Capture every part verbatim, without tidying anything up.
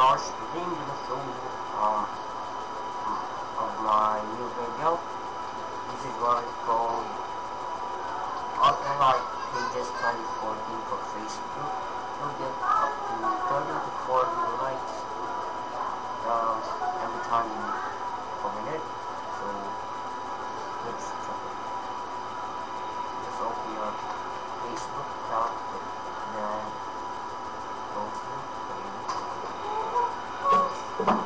gosh, the game has so many parts of my new video. This is what it's called Ultralight Pages twenty fourteen for Facebook. You'll get up to thirty to forty likes uh, every time you comment it. So let's check it. Just open your Facebook account and then go to Please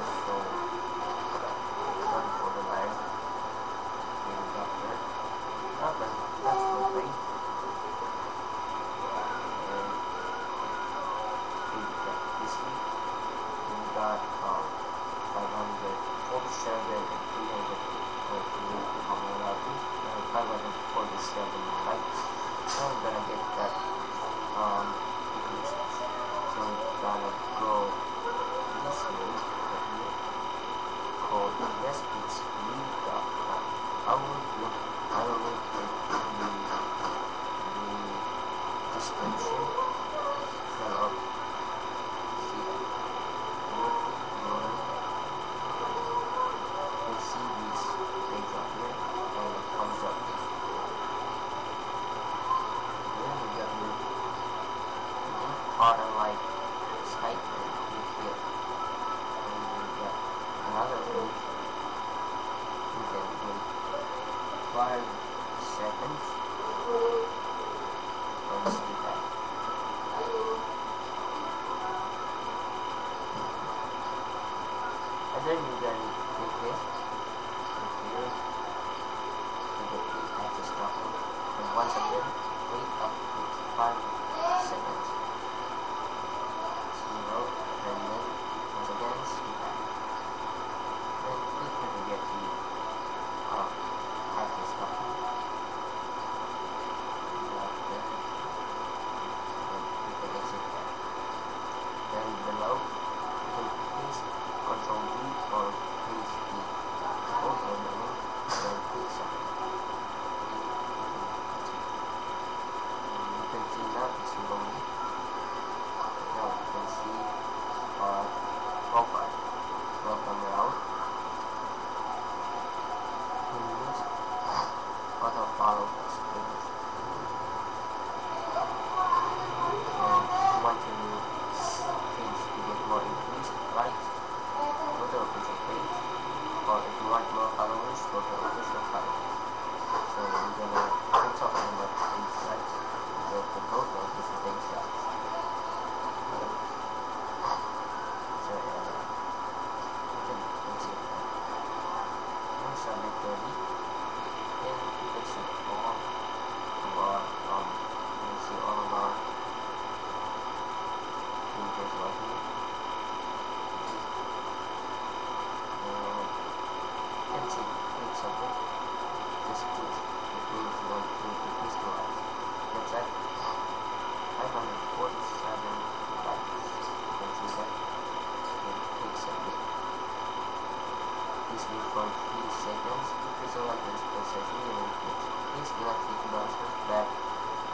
do not take the monsters back.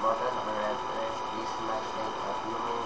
Modern American is my state of human.